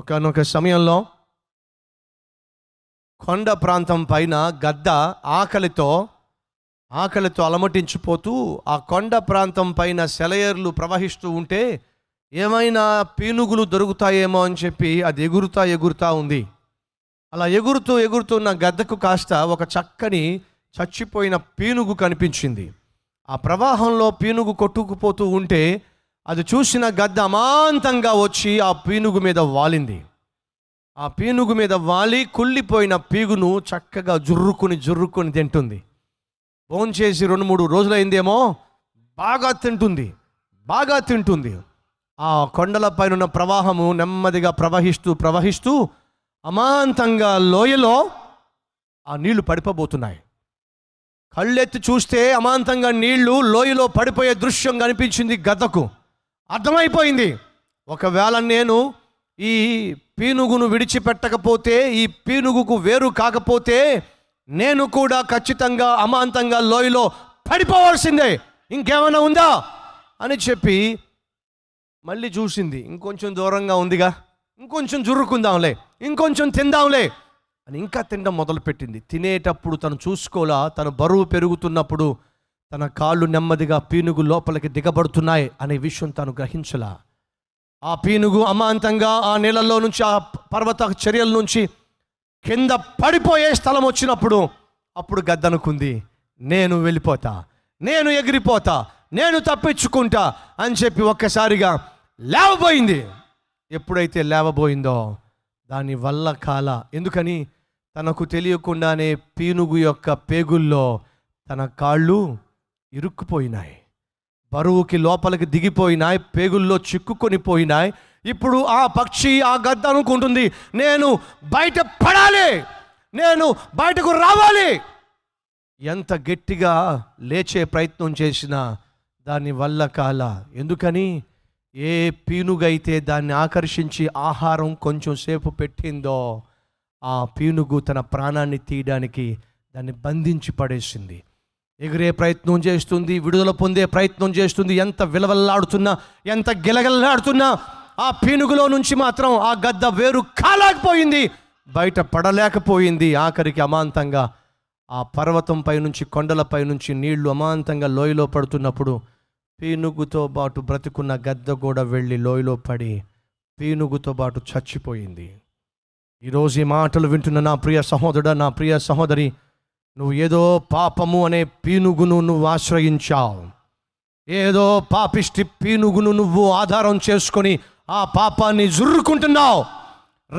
ఒకనొక సమయంలో కొండ ప్రాంతం పైన గద్ద ఆకలితో అలమటించిపోతూ ఆ కొండ ప్రాంతం పైన సెలయర్లు ప్రవహిస్తూ ఉంటే ఏమైనా పీనుగులు దొరుకుతాయేమో అని చెప్పి అది ఎగురుతా ఉంది. అలా ఎగురుతూ ఉన్న గద్దకు కాస్త ఒక చక్కని చచ్చిపోయిన పీనుగు కనిపించింది. ఆ ప్రవాహంలో పీనుగు కొట్టుకుపోతూ ఉంటే అది చూసిన గద్ద అమాంతంగా వచ్చి ఆ పీనుగు మీద వాలింది. ఆ పీనుగు మీద వాలి కుళ్ళిపోయిన పీగును చక్కగా జుర్రుకుని తింటుంది. భోంచేసి 2-3 రోజులైందేమో బాగా తింటుంది. ఆ కొండలపైన ఉన్న ప్రవాహము నెమ్మదిగా ప్రవహిస్తూ అమాంతంగా లోయలో ఆ నీళ్లు పడిపోబోతున్నాయి. కళ్ళెత్తి చూస్తే అమాంతంగా నీళ్లు లోయలో పడిపోయే దృశ్యం కనిపించింది. గద్దకు అర్థమైపోయింది, ఒకవేళ నేను ఈ పీనుగును విడిచిపెట్టకపోతే, ఈ పీనుగుకు వేరు కాకపోతే నేను కూడా ఖచ్చితంగా అమాంతంగా లోయలో పడిపోవాల్సిందే, ఇంకేమైనా ఉందా అని చెప్పి మళ్ళీ చూసింది. ఇంకొంచెం దూరంగా ఉందిగా, ఇంకొంచెం జుర్రుకుందాంలే, ఇంకొంచెం తిందాంలే అని ఇంకా తినడం మొదలుపెట్టింది. తినేటప్పుడు తను చూసుకోలా, తన బరువు పెరుగుతున్నప్పుడు తన కాళ్ళు నెమ్మదిగా పీనుగు లోపలికి దిగబడుతున్నాయి అనే విషయం తను గ్రహించలా. ఆ పీనుగు అమాంతంగా ఆ నీళ్ళల్లో నుంచి, ఆ పర్వత చర్యల నుంచి కింద పడిపోయే స్థలం వచ్చినప్పుడు అప్పుడు గద్దనుకుంది, నేను వెళ్ళిపోతా, నేను ఎగిరిపోతా, నేను తప్పించుకుంటా అని చెప్పి ఒక్కసారిగా లేవబోయింది. ఎప్పుడైతే లేవబోయిందో దాని వల్ల కాల, ఎందుకని తనకు తెలియకుండానే పీనుగు యొక్క పేగుల్లో తన కాళ్ళు ఇరుక్కుపోయినాయి, బరువుకి లోపలికి దిగిపోయినాయి, పేగుల్లో చిక్కుకొని పోయినాయి. ఇప్పుడు ఆ పక్షి, ఆ గద్ద అనుకుంటుంది, నేను బయట పడాలి, నేను బయటకు రావాలి. ఎంత గట్టిగా లేచే ప్రయత్నం చేసినా దాని వల్ల కాల, ఎందుకని ఏ పీనుగైతే దాన్ని ఆకర్షించి ఆహారం కొంచెం సేపు పెట్టిందో ఆ పీనుగు తన ప్రాణాన్ని తీయడానికి దాన్ని బంధించి పడేసింది. ఎగిరే ప్రయత్నం చేస్తుంది, విడుదల పొందే ప్రయత్నం చేస్తుంది, ఎంత విలవల్లాడుతున్నా, ఎంత గిలగల్లాడుతున్నా ఆ పీనుగులో నుంచి మాత్రం ఆ గద్ద వేరు కాలేకపోయింది, బయట పడలేకపోయింది. ఆఖరికి అమాంతంగా ఆ పర్వతంపై నుంచి, కొండలపై నుంచి నీళ్లు అమాంతంగా లోయలో పడుతున్నప్పుడు పీనుగుతో పాటు బ్రతుకున్న గద్ద కూడా వెళ్ళి లోయలో పడి పీనుగుతో పాటు చచ్చిపోయింది. ఈరోజు ఈ మాటలు వింటున్న నా ప్రియ సహోదరుడా, నా ప్రియ సహోదరి, నువ్వు ఏదో పాపము అనే పీనుగును నువ్వు ఆశ్రయించావు, ఏదో పాపిష్టి పీనుగును నువ్వు ఆధారం చేసుకొని ఆ పాపాన్ని జుర్రుకుంటున్నావు.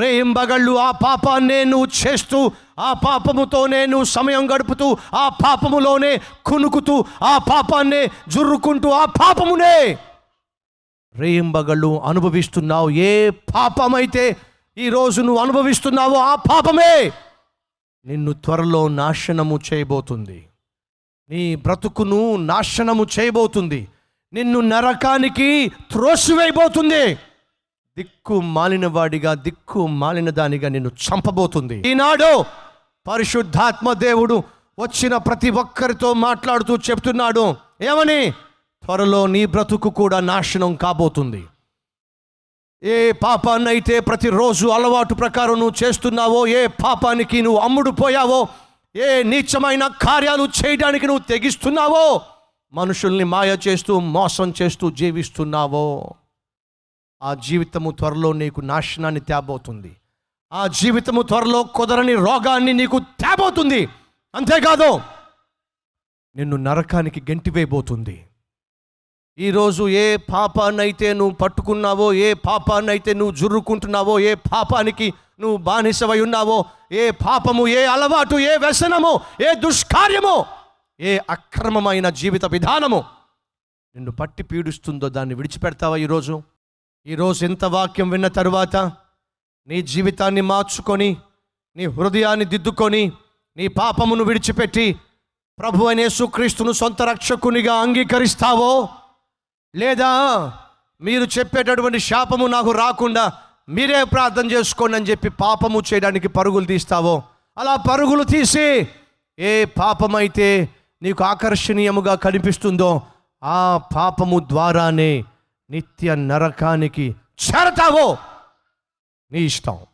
రేయింబగళ్ళు ఆ పాపాన్నే నువ్వు చేస్తూ, ఆ పాపముతోనే నువ్వు సమయం గడుపుతూ, ఆ పాపములోనే కునుకుతూ, ఆ పాపాన్నే జుర్రుకుంటూ, ఆ పాపమునే రేయింబగళ్ళు అనుభవిస్తున్నావు. ఏ పాపమైతే ఈరోజు నువ్వు అనుభవిస్తున్నావో ఆ పాపమే నిన్ను త్వరలో నాశనము చేయబోతుంది, నీ బ్రతుకును నాశనము చేయబోతుంది, నిన్ను నరకానికి త్రోసివేయబోతుంది, దిక్కు మాలిన వాడిగా, దిక్కు మాలిన దానిగా నిన్ను చంపబోతుంది. ఈనాడు పరిశుద్ధాత్మ దేవుడు వచ్చిన ప్రతి ఒక్కరితో మాట్లాడుతూ చెప్తున్నాడు, ఏమని? త్వరలో నీ బ్రతుకు కూడా నాశనం కాబోతుంది. ఏ పాపాన్నైతే ప్రతిరోజు అలవాటు ప్రకారం నువ్వు చేస్తున్నావో, ఏ పాపానికి నువ్వు అమ్ముడుపోయావో, ఏ నీచమైన కార్యాలు చేయడానికి నువ్వు తెగిస్తున్నావో, మనుషుల్ని మాయ చేస్తూ, మోసం చేస్తూ జీవిస్తున్నావో, ఆ జీవితము త్వరలో నీకు నాశనాన్ని తేబోతుంది. ఆ జీవితము త్వరలో కుదరని రోగాన్ని నీకు తేబోతుంది. అంతేకాదు, నిన్ను నరకానికి గెంటివేయబోతుంది. ఈరోజు ఏ పాపాన్నైతే నువ్వు పట్టుకున్నావో, ఏ పాపాన్నైతే నువ్వు జుర్రుకుంటున్నావో, ఏ పాపానికి నువ్వు బానిసవై ఉన్నావో, ఏ పాపము, ఏ అలవాటు, ఏ వ్యసనము, ఏ దుష్కార్యము, ఏ అక్రమమైన జీవిత విధానము నిన్ను పట్టి పీడిస్తుందో దాన్ని విడిచిపెడతావా ఈరోజు? ఈరోజు ఇంత వాక్యం విన్న తరువాత నీ జీవితాన్ని మార్చుకొని, నీ హృదయాన్ని దిద్దుకొని, నీ పాపమును విడిచిపెట్టి ప్రభు అయిన యేసుక్రీస్తును సొంత రక్షకునిగా అంగీకరిస్తావో, లేదా మీరు చెప్పేటటువంటి శాపము నాకు రాకుండా మీరే ప్రార్థన చేసుకోండి అని చెప్పి పాపము చేయడానికి పరుగులు తీస్తావో, అలా పరుగులు తీసి ఏ పాపమైతే నీకు ఆకర్షణీయముగా కనిపిస్తుందో ఆ పాపము ద్వారానే నిత్య నరకానికి చేరతావో, నీ ఇష్టం.